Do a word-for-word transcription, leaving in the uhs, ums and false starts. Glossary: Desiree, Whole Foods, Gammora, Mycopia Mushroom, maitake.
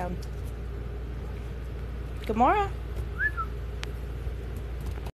down. Gammora?